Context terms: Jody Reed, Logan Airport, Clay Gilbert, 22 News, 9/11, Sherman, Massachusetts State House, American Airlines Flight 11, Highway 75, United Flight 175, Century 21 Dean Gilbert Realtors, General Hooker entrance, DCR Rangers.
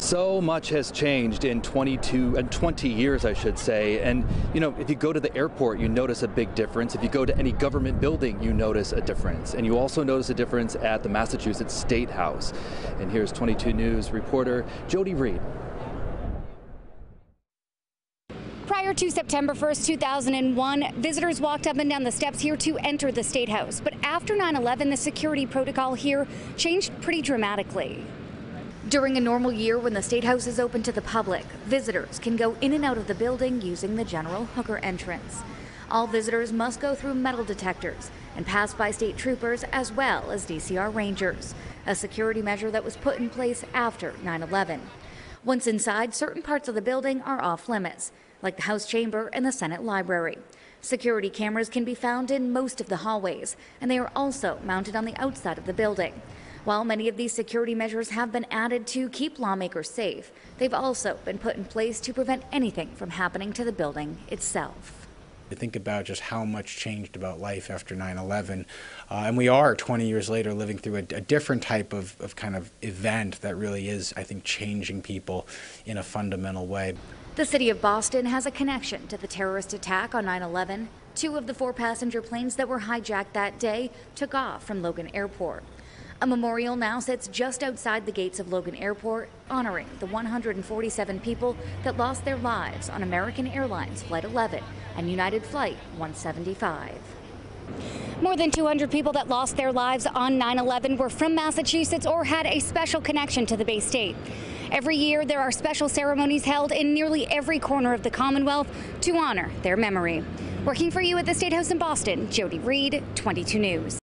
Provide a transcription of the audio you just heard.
So much has changed in 20 years, I should say. And, you know, if you go to the airport, you notice a big difference. If you go to any government building, you notice a difference. And you also notice a difference at the Massachusetts State House. And here's 22 News reporter Jody Reed. Prior to September 1st, 2001, visitors walked up and down the steps here to enter the State House. But after 9/11, the security protocol here changed pretty dramatically. During a normal year, when the State House is open to the public, visitors can go in and out of the building using the General Hooker entrance. All visitors must go through metal detectors and pass by state troopers as well as DCR Rangers, a security measure that was put in place after 9/11. Once inside, certain parts of the building are off limits, like the House chamber and the Senate library. Security cameras can be found in most of the hallways, and they are also mounted on the outside of the building. While many of these security measures have been added to keep lawmakers safe, they've also been put in place to prevent anything from happening to the building itself. I think about just how much changed about life after 9/11, and we are 20 years later living through a different type of kind of event that really is, I think, changing people in a fundamental way. The city of Boston has a connection to the terrorist attack on 9/11. Two of the 4 passenger planes that were hijacked that day took off from Logan Airport. A memorial now sits just outside the gates of Logan Airport, honoring the 147 people that lost their lives on American Airlines Flight 11 and United Flight 175. More than 200 people that lost their lives on 9/11 were from Massachusetts or had a special connection to the Bay State. Every year, there are special ceremonies held in nearly every corner of the Commonwealth to honor their memory. Working for you at the State House in Boston, Jody Reed, 22 News.